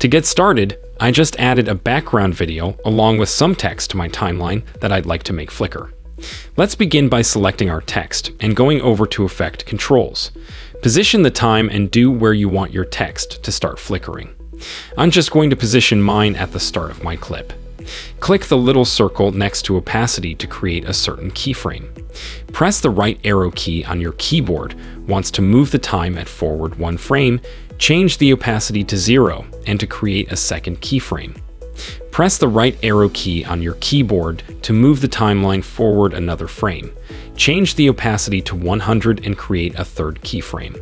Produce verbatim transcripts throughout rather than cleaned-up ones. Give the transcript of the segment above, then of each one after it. To get started, I just added a background video along with some text to my timeline that I'd like to make flicker. Let's begin by selecting our text and going over to Effect Controls. Position the time and do where you want your text to start flickering. I'm just going to position mine at the start of my clip. Click the little circle next to opacity to create a certain keyframe. Press the right arrow key on your keyboard once to move the time at forward one frame, change the opacity to zero, and to create a second keyframe. Press the right arrow key on your keyboard to move the timeline forward another frame. Change the opacity to one hundred and create a third keyframe.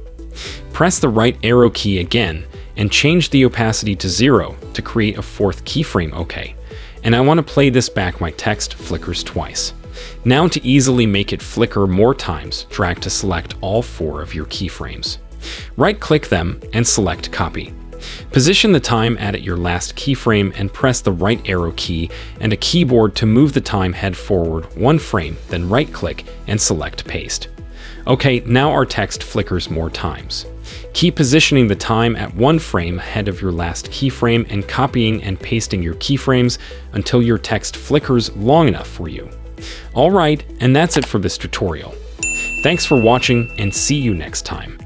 Press the right arrow key again and change the opacity to zero to create a fourth keyframe. Okay. And I want to play this back. My text flickers twice. Now to easily make it flicker more times, drag to select all four of your keyframes. Right-click them and select Copy. Position the time at your last keyframe and press the right arrow key and a keyboard to move the time head forward one frame, then right-click and select Paste. Okay, now our text flickers more times. Keep positioning the time at one frame ahead of your last keyframe and copying and pasting your keyframes until your text flickers long enough for you. Alright, and that's it for this tutorial. Thanks for watching and see you next time.